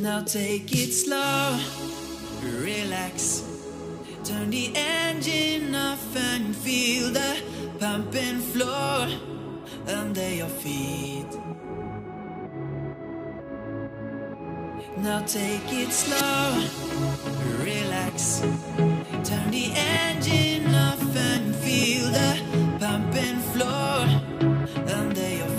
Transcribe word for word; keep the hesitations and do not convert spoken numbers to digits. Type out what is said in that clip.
Now take it slow, relax, turn the engine off and feel the pumping floor under your feet. Now take it slow, relax, turn the engine off and feel the pumping floor under your feet.